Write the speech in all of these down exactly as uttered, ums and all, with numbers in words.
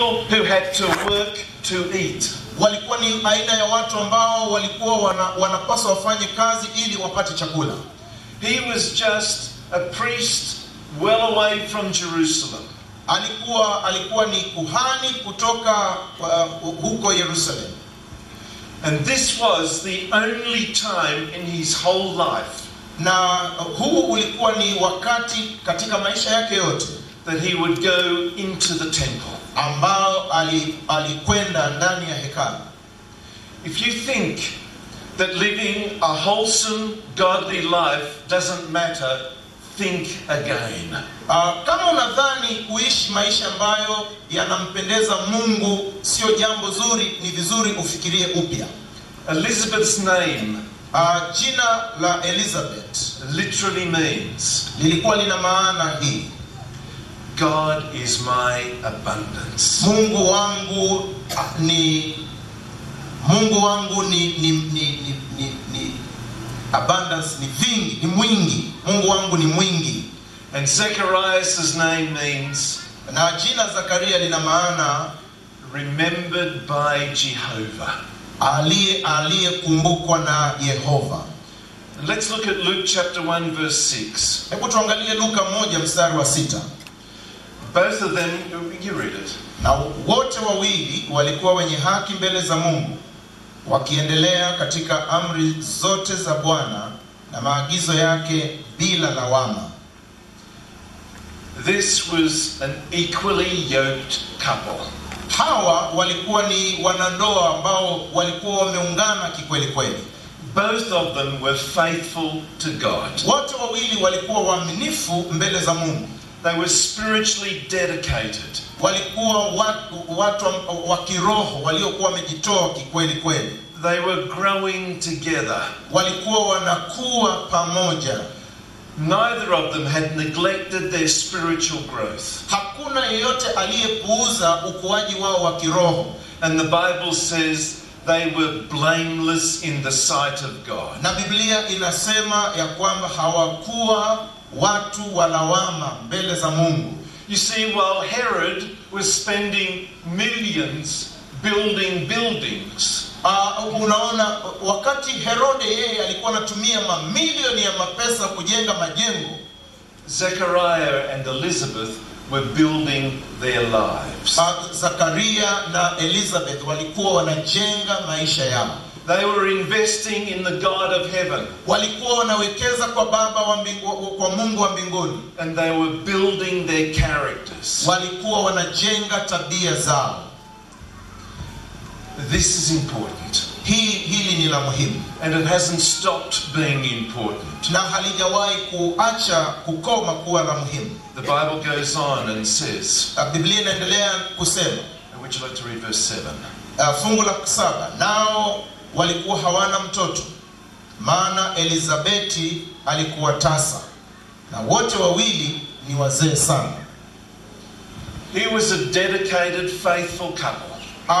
people who had to work to eat. Walikuwa ni aina ya watu ambao walikuwa wanapaswa wafanye kazi ili wapate chakula. He was just a priest well away from Jerusalem. Alikuwa alikuwa ni kuhani kutoka huko Jerusalem. And this was the only time in his whole life na huu ulikuwa ni wakati katika maisha yake yote that he would go into the temple ambao alikwenda ndani ya hekalu. If you think that living a wholesome godly life doesn't matter, think again. Uh, kama unadhani kuishi maisha ambayo yanampendeza Mungu sio jambo zuri, ni vizuri ufikirie upya. Elizabeth's name, uh, jina la Elizabeth, literally means, lilikuwa lina maana hii: God is my abundance. Mungu wangu ni Mungu wangu ni ni ni ni, ni, ni abundance, ni vingi, ni mwingi. Mungu wangu ni mwingi. And Zechariah's name means, na jina Zakaria lina maana, remembered by Jehovah. Aliye aliye kumbukwa na Yehova. And let's look at Luke chapter one verse six. Hebu tuangalie Luka moja mstari wa sita. Both of them, you read it. Na wote wawili walikuwa wenye haki mbele za Mungu, wakiendelea katika amri zote za Bwana na maagizo yake bila lawama. This was an equally yoked couple. Hawa walikuwa ni wanandoa ambao walikuwa wameungana kikweli kweli. Both of them were faithful to God. Wote wawili walikuwa waaminifu mbele za Mungu. They were spiritually dedicated. Walikuwa watu watu wa kiroho waliokuwa wamejitoa kikweli kweli. They were growing together. Walikuwa wanakuwa pamoja. Neither of them had neglected their spiritual growth. Hakuna yeyote aliyepuuza ukuaji wao wa kiroho. And the Bible says they were blameless in the sight of God. Na Biblia inasema ya kwamba hawakuwa watu wa lawama mbele za Mungu. You see, while Herod was spending millions building buildings, Uh, unaona wakati Herode yeye alikuwa anatumia mamilioni ya mapesa kujenga majengo, Zechariah and Elizabeth were building their lives. Uh, Zakaria na Elizabeth walikuwa wanajenga maisha yao. They were investing in the God of heaven. Walikuwa wanawekeza kwa baba wa mbinguni, kwa Mungu wa mbinguni. And they were building their characters. Walikuwa wanajenga tabia zao. This is important. Hili ni la muhimu. And it hasn't stopped being important. Na halijawahi kuacha kukoma kuwa la muhimu. The Bible goes on and says, Biblia inaendelea kusema, would you like to read verse seven? Fungu la saba. Nao walikuwa hawana mtoto, maana Elizabeti alikuwa tasa, na wote wawili ni wazee sana. He was a dedicated, faithful couple. Uh,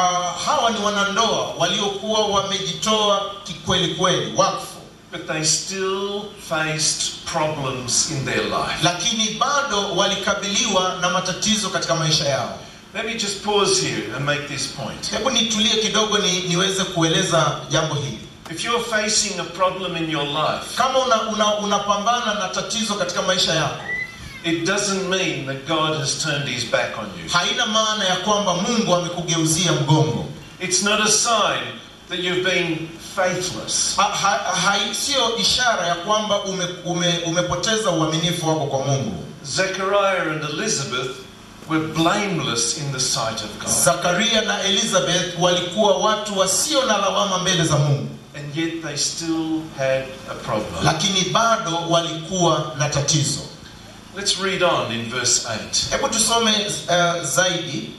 hawa ni wanandoa waliokuwa wamejitoa kikweli kweli, wakfu. But they still faced problems in their life. Lakini bado walikabiliwa na matatizo katika maisha yao. Let me just pause here and make this point. Hebu nitulie kidogo ni, niweze kueleza jambo hili. If you're facing a problem in your life, kama unapambana una, una na tatizo katika maisha yako, it doesn't mean that God has turned his back on you. Haina maana ya kwamba Mungu amekugeuzia mgongo. It's not a sign that you've been faithless. Haisio ishara ya kwamba umepoteza uaminifu wako kwa Mungu. Zechariah and Elizabeth were blameless in the sight of God. Zakaria na Elizabeth walikuwa watu wasio na lawama mbele za Mungu. And yet they still had a problem. Lakini bado walikuwa na tatizo. Let's read on in verse eight. Hebu tusome uh, zaidi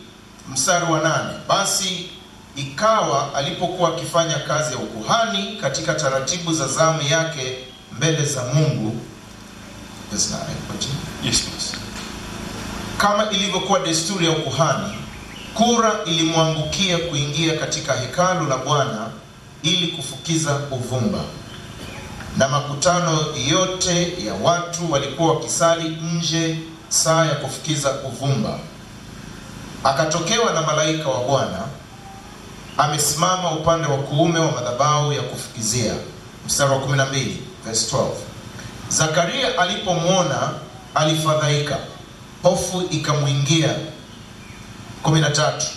mstari wa nane. Basi ikawa alipokuwa akifanya kazi ya ukuhani katika taratibu za zamu yake mbele za Mungu, verse nine. Yes, please. Kama ilivyokuwa desturi ya ukuhani, kura ilimwangukia kuingia katika hekalu la Bwana ili kufukiza uvumba. Na makutano yote ya watu walikuwa wakisali nje saa ya kufukiza uvumba. Akatokewa na malaika wa Bwana amesimama upande wa kuume wa madhabahu ya kufukizia. Mstari wa kumi na mbili, verse twelve. Zakaria alipomwona alifadhaika, hofu ikamwingia. kumi na tatu.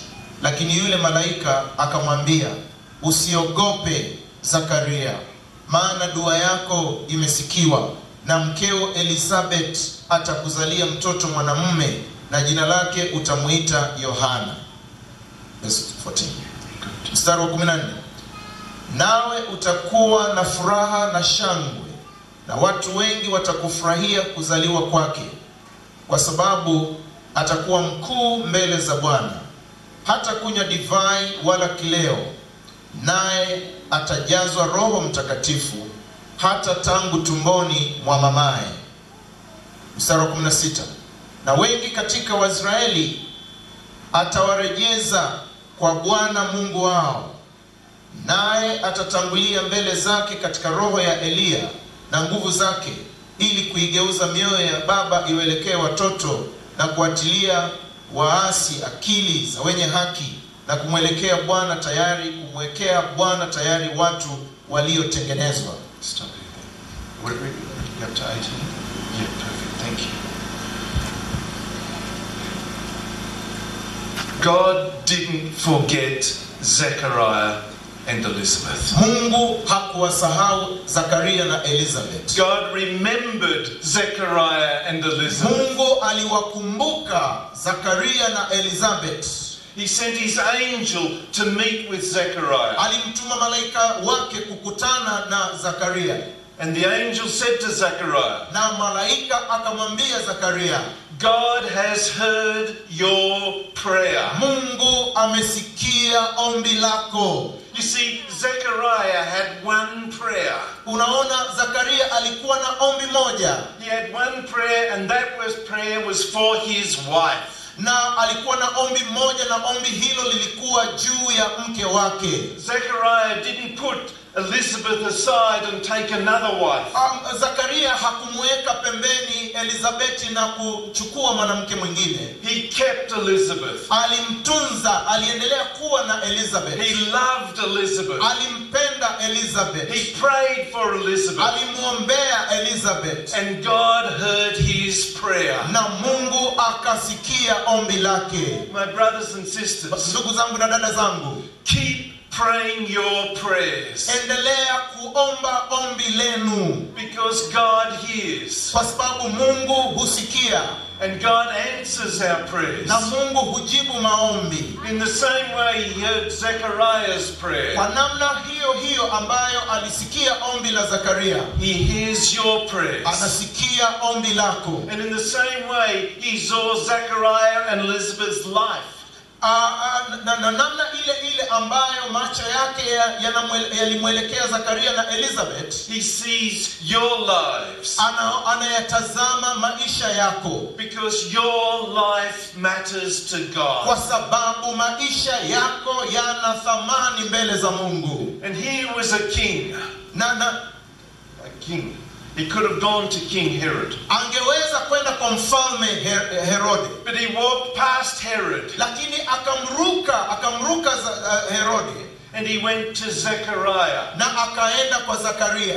Lakini yule malaika akamwambia, usiogope Zakaria, maana dua yako imesikiwa, na mkeo Elizabeth atakuzalia mtoto mwanamume, na jina lake utamuita Yohana. Verse fourteen. Mstari wa kumi na nne. Nawe utakuwa na furaha na shangwe, na watu wengi watakufurahia kuzaliwa kwake, kwa sababu atakuwa mkuu mbele za Bwana. Hata kunywa divai wala kileo, naye atajazwa Roho Mtakatifu hata tangu tumboni mwa mamaye. Mstari wa kumi na sita. Na wengi katika Waisraeli atawarejeza kwa Bwana Mungu wao, naye atatangulia mbele zake katika roho ya Elia na nguvu zake, ili kuigeuza mioyo ya baba iwelekee watoto, na kuatilia waasi akili za wenye haki, na kumwelekea Bwana tayari kumwekea Bwana tayari watu waliotengenezwa. Stop it. Wait, wait, you have to eighteen. Yeah, perfect. Thank you. God didn't forget Zechariah and Elizabeth. Mungu hakuwasahau Zakaria na Elizabeth. God remembered Zechariah and Elizabeth. Mungu aliwakumbuka Zakaria na Elizabeth. He sent his angel to meet with Zechariah. Alimtuma malaika wake kukutana na Zakaria. And the angel said to Zechariah, na malaika akamwambia Zakaria, God has heard your prayer. Mungu amesikia ombi lako. You see, Zechariah had one prayer. Unaona, Zakaria alikuwa na ombi moja. He had one prayer, and that was prayer was for his wife. Na alikuwa na ombi moja, na ombi hilo lilikuwa juu ya mke wake. Zechariah didn't put Elizabeth aside and take another wife. Um, Zakaria hakumweka pembeni Elizabeth na kuchukua mwanamke mwingine. He kept Elizabeth. Alimtunza, aliendelea kuwa na Elizabeth. He loved Elizabeth. Alimpenda Elizabeth. He prayed for Elizabeth. Alimuombea Elizabeth. And God heard his prayer. Na Mungu akasikia ombi lake. My brothers and sisters, ndugu zangu na dada zangu, keep praying your prayers. Endelea kuomba ombi lenu. Because God hears. Kwa sababu Mungu husikia. And God answers our prayers. Na Mungu hujibu maombi. In the same way he heard Zechariah's prayer. Kwa namna hiyo hiyo ambayo alisikia ombi la Zakaria. He hears your prayers. Anasikia ombi lako. And in the same way he saw Zechariah and Elizabeth's life. Na namna ile ile ambayo macho yake yalimwelekea Zakaria na Elizabeth, he sees your lives. Anayatazama maisha yako. Because your life matters to God. Kwa sababu maisha yako yana thamani mbele za Mungu. And he was a king. Na na a king. He could have gone to King Herod. Angeweza kwenda kwa mfalme Herode. But he walked past Herod. Lakini akamruka, akamruka Herode. And he went to Zechariah. Na akaenda kwa Zakaria.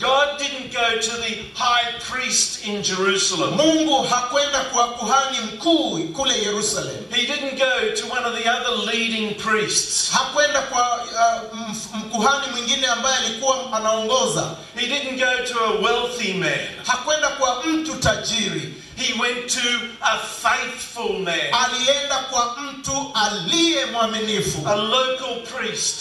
God didn't go to the high priest in Jerusalem. Mungu hakwenda kwa kuhani mkuu kule Yerusalem. He didn't go to one of the other leading priests. Hakwenda kwa mkuhani mwingine ambaye alikuwa anaongoza. He didn't go to a wealthy man. Hakwenda kwa mtu tajiri. He went to a faithful man. Alienda kwa mtu aliye mwaminifu. A local priest.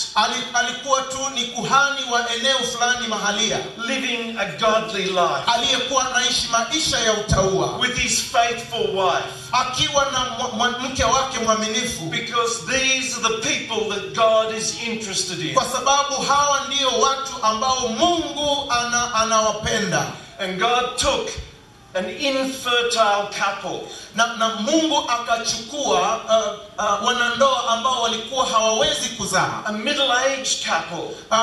Alikuwa tu ni kuhani wa eneo fulani mahalia. Living a godly life. Aliyekuwa anaishi maisha ya utaua. With his faithful wife. Akiwa na mke wake mwaminifu. Because these are the people that God is interested in. Kwa sababu hawa ndio watu ambao Mungu anawapenda. And God took an infertile couple. Na, na Mungu akachukua uh, uh, wanandoa ambao walikuwa hawa hawawezi kuzaa. A middle-aged couple uh,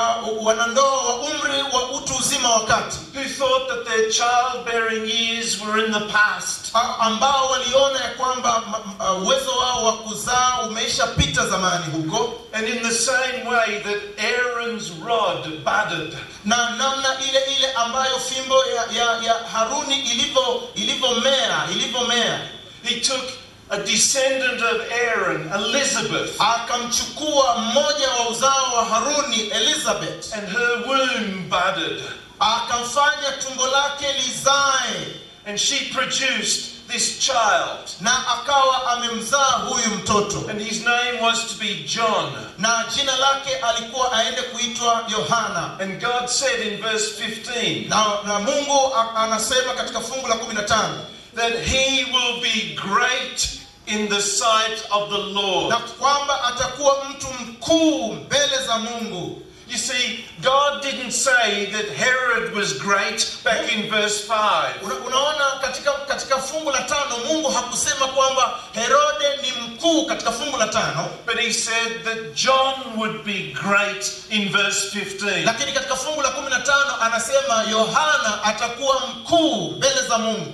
wanandoa wa umri wa utu uzima wa kati, who thought that their childbearing years were in the past, uh, ambao waliona ya kwamba uwezo wao wa kuzaa umeshapita zamani huko. And in the same way that Aaron's rod budded, na namna ile ile ambayo fimbo ya, ya, ya Haruni ilivyo ilivyomea ilivyomea, he took a descendant of Aaron, Elizabeth, akamchukua mmoja wa uzao wa Haruni, Elizabeth, and her womb budded, akamfanya tumbo lake lizae, and she produced this child, na akawa amemzaa huyu mtoto, and his name was to be John, na jina lake alikuwa aende kuitwa Yohana. And God said in verse fifteen, na, na Mungu anasema katika fungu la kumi na tano, that he will be great in the sight of the Lord. You see, God didn't say that Herod was great back in verse five. But he said that John would be great in verse fifteen.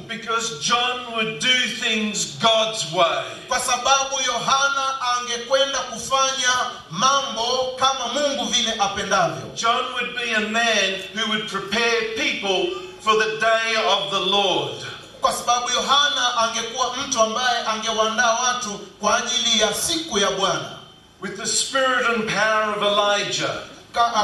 Because John would do things God's way. John would be a man who would prepare people for the day of the Lord. Kwa sababu Yohana angekuwa mtu ambaye angewaandaa watu kwa ajili ya siku ya Bwana. With the spirit and power of Elijah,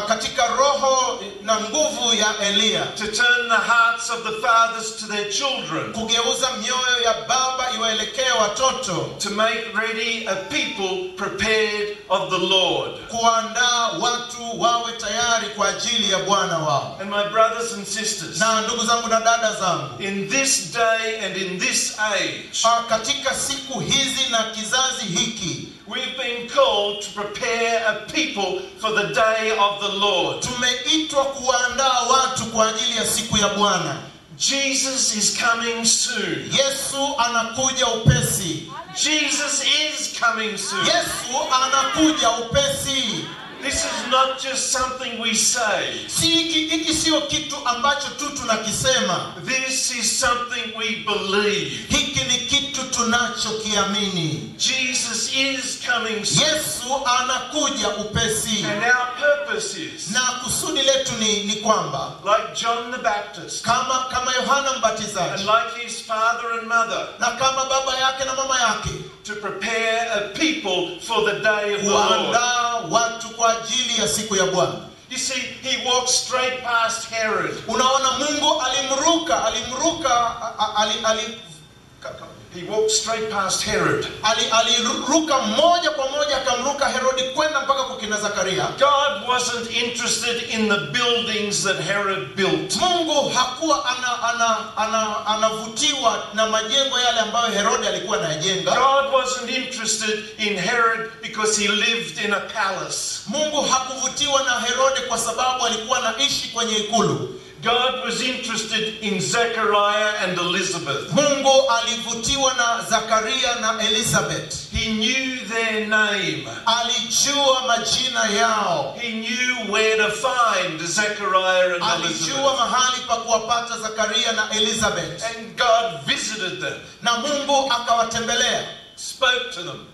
katika roho na nguvu ya Elia, to turn the hearts of the fathers to their children, kugeuza mioyo ya baba iwaelekee watoto, to make ready a people prepared of the Lord, kuandaa watu wawe tayari kwa ajili ya Bwana wao. And my brothers and sisters, na ndugu zangu na dada zangu, in this day and in this age, katika siku hizi na kizazi hiki, we've been called to prepare a people for the day of the Lord. Tumeitwa kuandaa watu kwa ajili ya siku ya Bwana. Jesus is coming soon. Yesu anakuja upesi. Jesus is coming soon. Yesu anakuja upesi. This is not just something we say. Hiki sio kitu ambacho tu tunakisema. This is something we believe. Hiki ni kitu tunachokiamini. Jesus is coming soon. Yesu anakuja upesi. And our purpose is, na kusudi letu ni, ni kwamba, like John the Baptist, kama kama Yohana Mbatizaji, and like his father and mother, na kama baba yake na mama yake, to prepare a people for the day of the Lord. Watu kwa ajili ya siku ya Bwana. You see, he walked straight past Herod. Unaona Mungu alimruka, alimruka, ali he walked straight past Herod. Ali aliruka moja kwa moja akamruka Herodi kwenda mpaka kwa kina Zechariah. God wasn't interested in the buildings that Herod built. Mungu hakuwa ana ana ana anavutiwa na majengo yale ambayo Herodi alikuwa anajenga. God wasn't interested in Herod because he lived in a palace. Mungu hakuvutiwa na Herodi kwa sababu alikuwa anaishi kwenye ikulu. God was interested in Zechariah and Elizabeth. Mungu alivutiwa na Zechariah na Elizabeth. He knew their name. Alijua majina yao. He knew where to find Zechariah and Elizabeth. Alijua mahali pa kuwapata Zechariah na Elizabeth. And God visited them. Na Mungu akawatembelea. Spoke to them.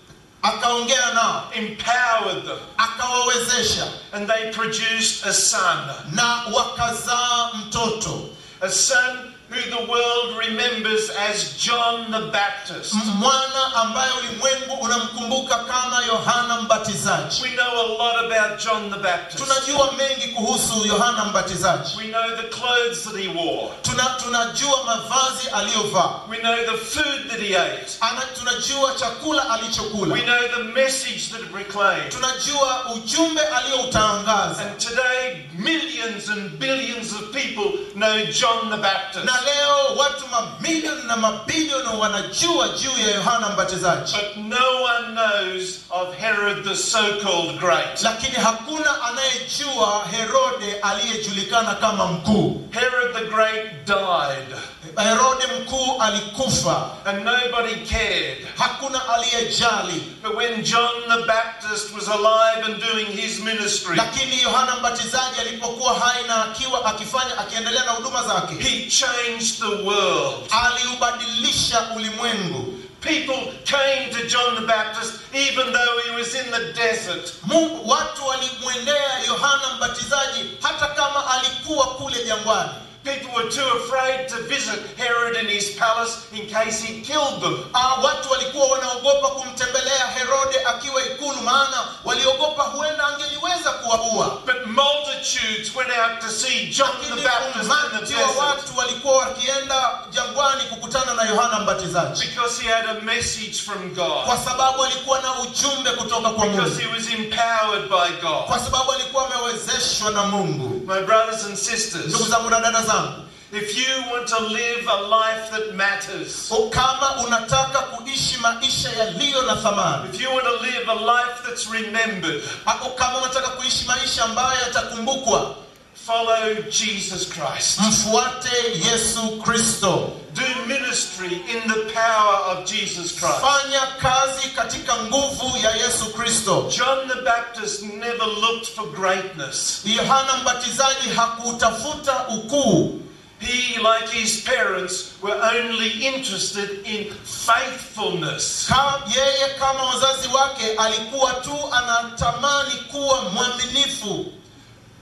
Akaongea nao. Empowered them. Akawawezesha. And they produced a son. Na wakazaa mtoto. A son who the world remembers as John the Baptist. Mwana ambaye ulimwengu unamkumbuka kama Yohana Mbatizaji. We know a lot about John the Baptist. Tunajua mengi kuhusu Yohana Mbatizaji. We know the clothes that he wore. Tuna, tunajua mavazi aliyovaa. We know the food that he ate. Ana, tunajua chakula alichokula. We know the message that he proclaimed. Tunajua ujumbe aliyoutangaza. And today millions and billions of people know John the Baptist. Na leo watu mamilioni na mabilioni wanajua juu ya Yohana Mbatizaji. But no one knows of Herod the son. so-called great. Lakini hakuna anayejua Herode aliyejulikana kama mkuu. Herod the Great died. Herode mkuu alikufa. And nobody cared. Hakuna aliyejali. But when John the Baptist was alive and doing his ministry, lakini Yohana Mbatizaji alipokuwa hai na akiwa akifanya akiendelea na huduma zake, he changed the world. Aliubadilisha ulimwengu. People came to John the Baptist even though he was in the desert. Mungu watu walimwendea Yohana Mbatizaji hata kama alikuwa kule jangwani. People were too afraid to visit Herod in his palace in case he killed them. Ah, watu walikuwa wanaogopa kumtembelea Herode akiwa ikulu maana waliogopa huenda angeliweza kuwaua. But multitudes went out to see John the Baptist in the desert. Watu walikuwa wakienda jangwani kukutana na Yohana Mbatizaji. Because he had a message from God. Kwa sababu alikuwa na ujumbe kutoka kwa Mungu. Because he was empowered by God. Kwa sababu alikuwa amewezeshwa na Mungu. My brothers and sisters, ndugu zangu na dada zangu, if you want to live a life that matters, if you want to live a life that's remembered, follow Jesus Christ. Mfuate Yesu Kristo. Do ministry in the power of Jesus Christ. Fanya kazi katika nguvu ya Yesu Kristo. John the Baptist never looked for greatness. Yohana Mbatizaji hakutafuta ukuu. He, like his parents, were only interested in faithfulness. Yeye kama wazazi wake alikuwa tu anatamani kuwa mwaminifu.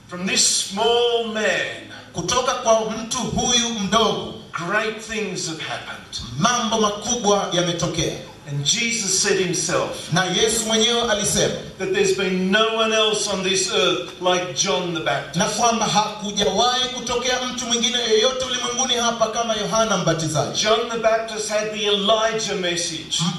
From this small man, kutoka kwa mtu huyu mdogo, great things have happened. Mambo makubwa yametokea. And Jesus said himself, na Yesu mwenyewe alisema, that there's been no one else on this earth like John the Baptist. Na kwamba hakujawahi kutokea mtu mwingine yeyote ulimwenguni hapa kama Yohana Mbatizaji. John the Baptist had the Elijah message.